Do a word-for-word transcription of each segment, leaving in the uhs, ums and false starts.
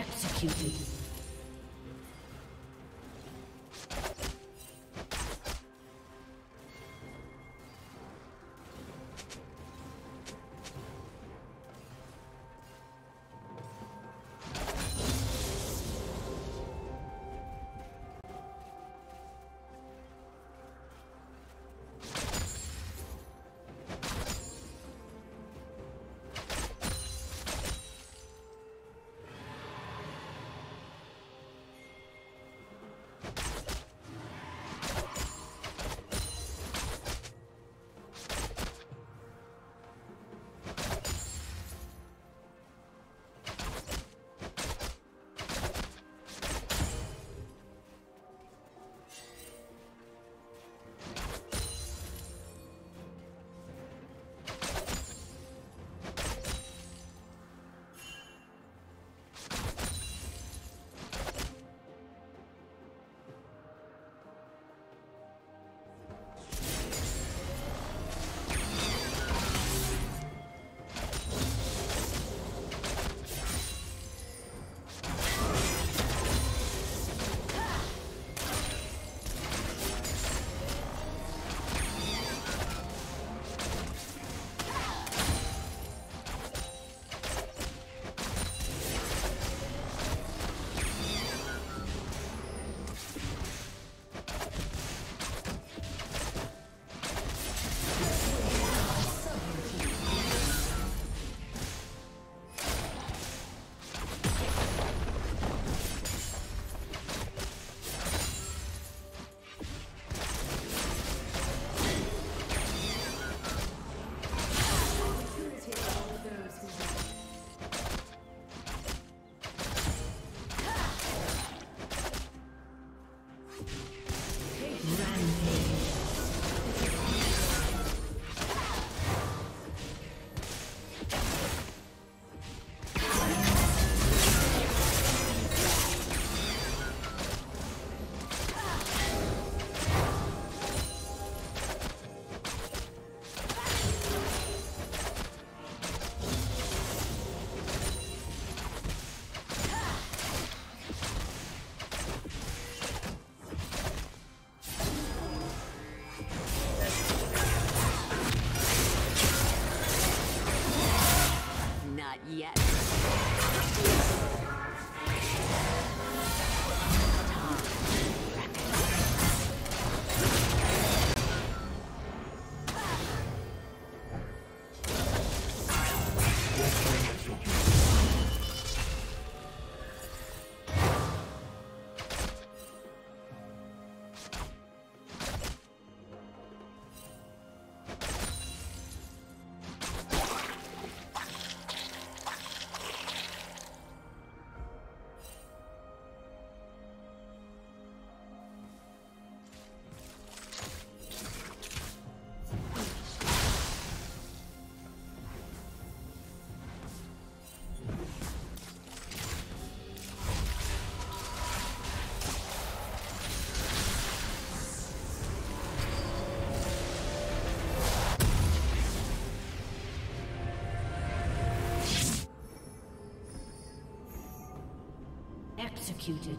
Executed. executed.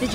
Did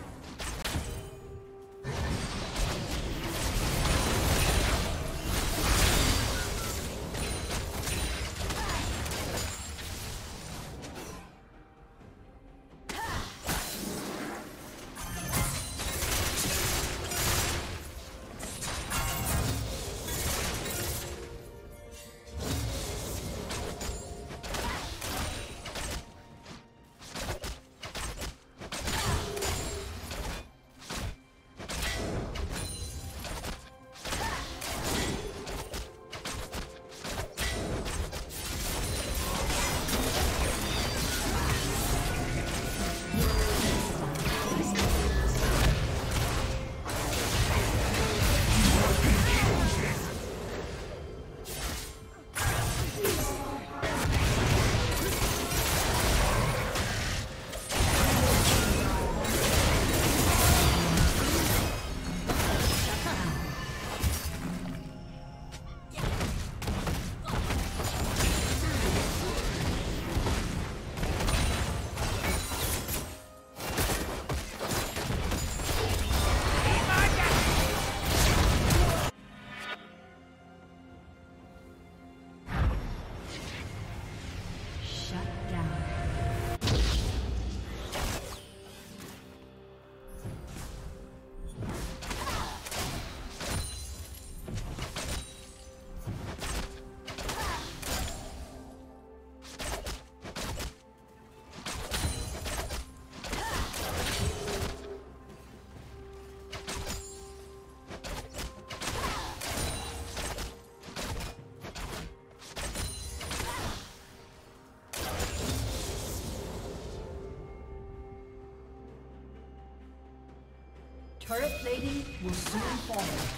Turret plating will soon fall.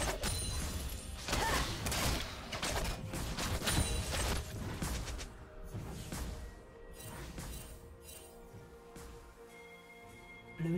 Blue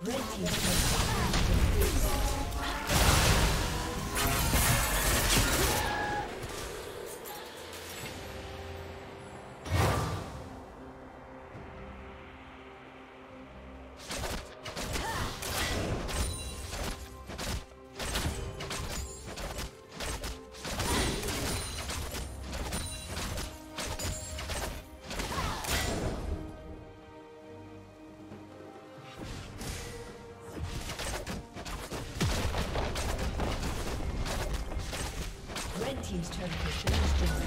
Red team. Red team's turret has been destroyed.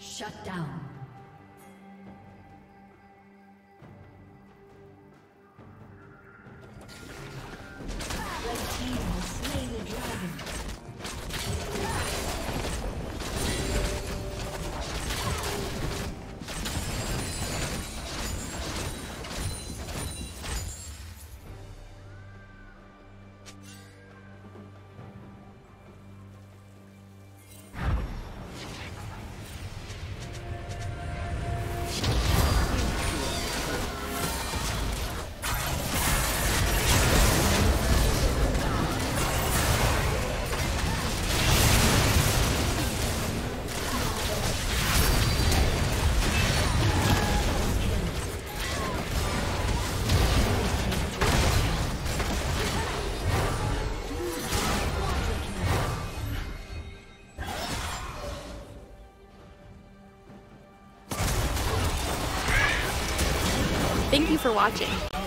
Shut down. Thank you for watching.